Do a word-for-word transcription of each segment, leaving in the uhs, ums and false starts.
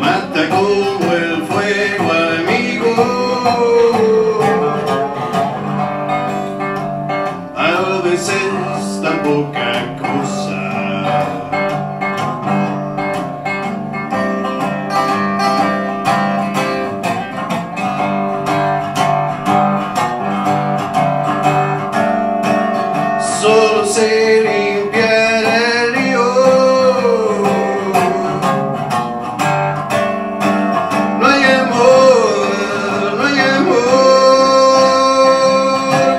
Mata con el fuego, amigo. A veces tan poca cosa. Solo se limpiar el río, no hay amor, no hay amor,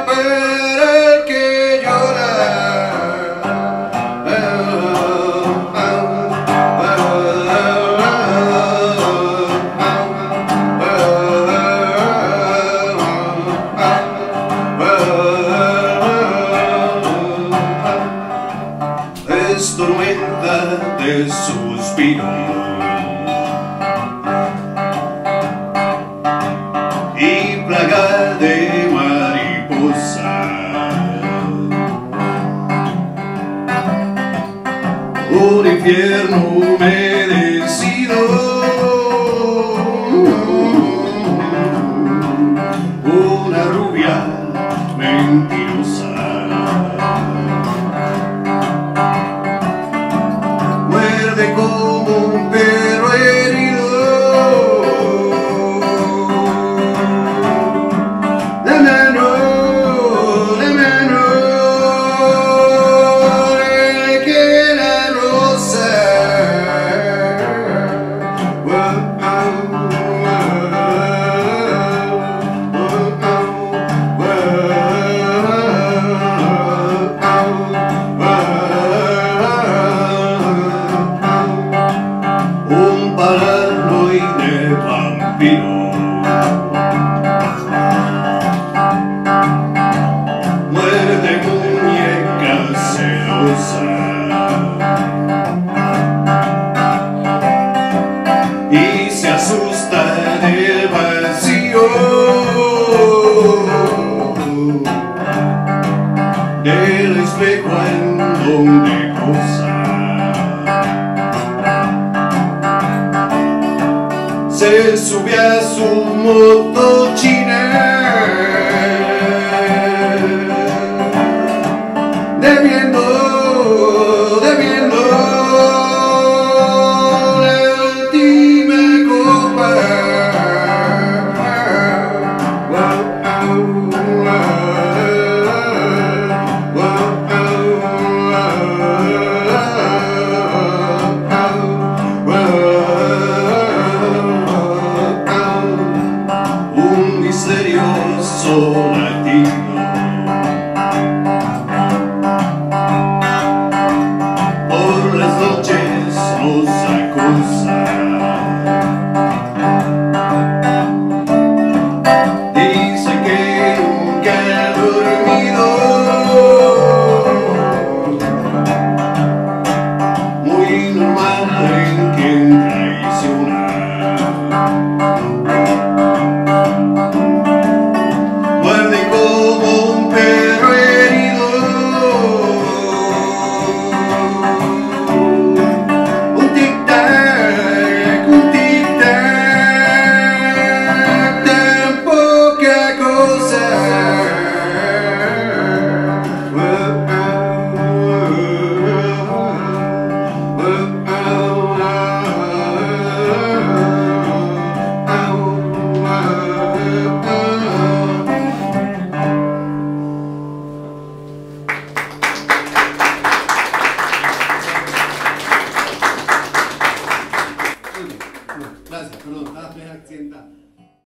pero el que llora, oh, oh, oh, oh, oh. Es tormenta de suspiro y plaga de mariposa, un infierno humedecido, una rubia mentirosa. Como un perro herido, la mano, la mano, el que la rosa. Oh, oh, oh, oh, oh, oh. Muerde muñeca celosa y se asusta del vacío del espejo en donde goza. Se sube a su motochina debiendo, debiendo la última copa. Misterioso latino por las noches nos acusa, dice que nunca ha dormido, muy normal en quien traiciona. Gracias, perdón, estaba tres accidentada.